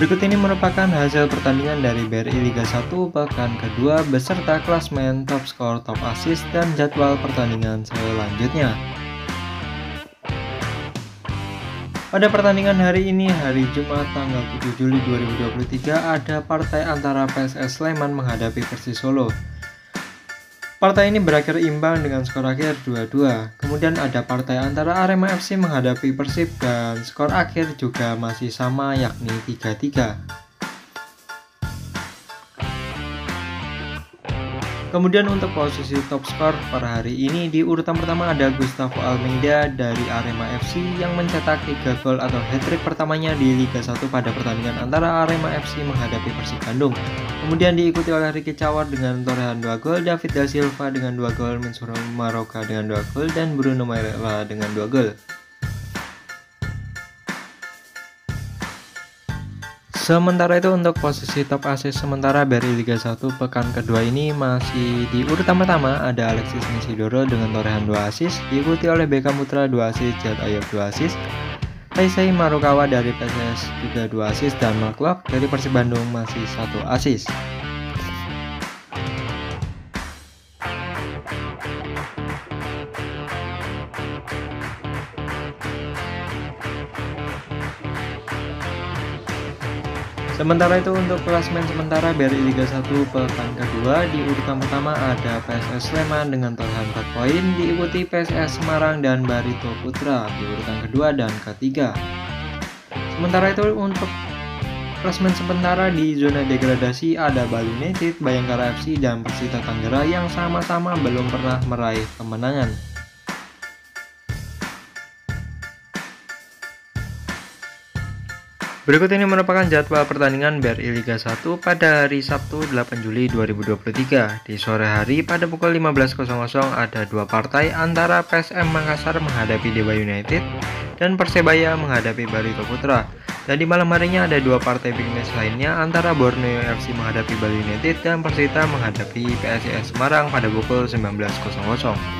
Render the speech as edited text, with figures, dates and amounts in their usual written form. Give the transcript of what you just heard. Berikut ini merupakan hasil pertandingan dari BRI Liga 1 pekan kedua beserta klasmen, top skor, top assist, dan jadwal pertandingan selanjutnya. Pada pertandingan hari ini, hari Jumat tanggal 7 Juli 2023, ada partai antara PSS Sleman menghadapi Persis Solo. Partai ini berakhir imbang dengan skor akhir 2-2. Kemudian ada partai antara Arema FC menghadapi Persib dan skor akhir juga masih sama yakni 3-3. Kemudian untuk posisi top skor per hari ini di urutan pertama ada Gustavo Almeida dari Arema FC yang mencetak 3 gol atau hat-trick pertamanya di Liga 1 pada pertandingan antara Arema FC menghadapi Persib Bandung. Kemudian diikuti oleh Ricky Chawar dengan torehan 2 gol, David Da Silva dengan 2 gol, Mansour Maroka dengan 2 gol, dan Bruno Marella dengan 2 gol. Sementara itu untuk posisi top assist sementara BRI Liga 1 pekan kedua ini masih di urutan pertama ada Alexis Mishidoro dengan torehan 2 assist, diikuti oleh Beka Putra 2 assist, Jad Ayob 2 assist, Haisei Marukawa dari PSS juga 2 assist dan Mark Lok dari Persib Bandung masih 1 assist. Sementara itu untuk klasmen sementara BRI Liga 1 pekan kedua di urutan pertama ada PSS Sleman dengan torehan 4 poin, diikuti PSS Semarang dan Barito Putra di urutan kedua dan ketiga. Sementara itu untuk klasmen sementara di zona degradasi ada Bali United, Bayangkara FC, dan Persita Tangerang yang sama-sama belum pernah meraih kemenangan. Berikut ini merupakan jadwal pertandingan BRI Liga 1 pada hari Sabtu 8 Juli 2023. Di sore hari pada pukul 15.00 ada 2 partai antara PSM Makassar menghadapi Dewa United dan Persebaya menghadapi Barito Putra. Dan di malam harinya ada 2 partai big match lainnya antara Borneo FC menghadapi Bali United dan Persita menghadapi PSS Semarang pada pukul 19.00.